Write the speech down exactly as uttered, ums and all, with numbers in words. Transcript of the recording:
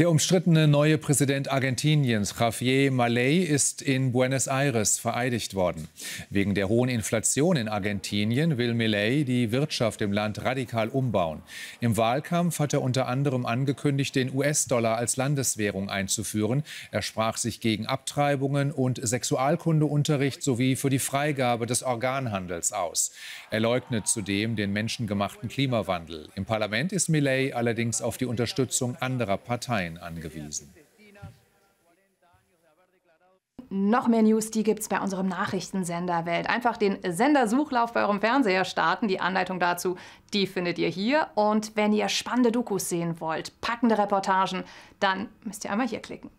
Der umstrittene neue Präsident Argentiniens, Javier Milei, ist in Buenos Aires vereidigt worden. Wegen der hohen Inflation in Argentinien will Milei die Wirtschaft im Land radikal umbauen. Im Wahlkampf hat er unter anderem angekündigt, den U S-Dollar als Landeswährung einzuführen. Er sprach sich gegen Abtreibungen und Sexualkundeunterricht sowie für die Freigabe des Organhandels aus. Er leugnet zudem den menschengemachten Klimawandel. Im Parlament ist Milei allerdings auf die Unterstützung anderer Parteien angewiesen. Noch mehr News, die gibt's bei unserem Nachrichtensender Welt. Einfach den Sendersuchlauf bei eurem Fernseher starten. Die Anleitung dazu, die findet ihr hier. Und wenn ihr spannende Dokus sehen wollt, packende Reportagen, dann müsst ihr einmal hier klicken.